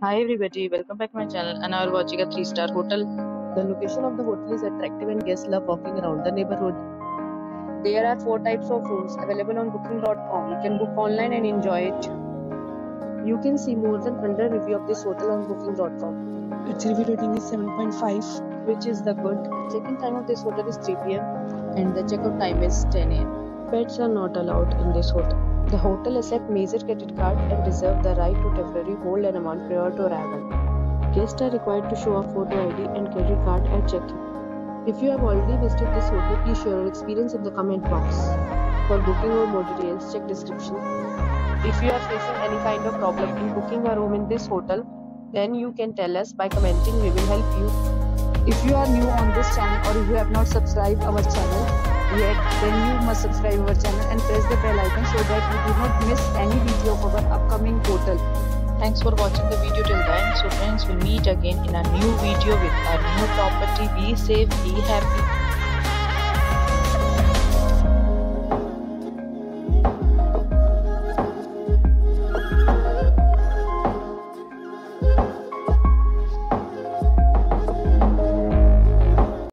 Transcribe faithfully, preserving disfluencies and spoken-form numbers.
Hi everybody, welcome back to my channel and are watching a three star hotel. The location of the hotel is attractive and guests love walking around the neighborhood. There are four types of rooms available on booking dot com. You can book online and enjoy it. You can see more than one hundred reviews of this hotel on booking dot com. Its review rating is seven point five, which is the good. Check-in time of this hotel is three p m and the check-out time is ten a m Pets are not allowed in this hotel. The hotel accepts major credit card and reserves the right to temporarily hold an amount prior to arrival. Guests are required to show a photo I D and credit card at check-in. If you have already visited this hotel, please share your experience in the comment box. For booking or more details, check description. If you are facing any kind of problem in booking a room in this hotel, then you can tell us by commenting. We will help you. If you are new on this channel or if you have not subscribed our channel yet, then you must subscribe our channel and press the bell icon so that you do not miss any video of our upcoming hotel. Thanks for watching the video till the end. So friends, we'll meet again in a new video with our new property. Be safe, be happy.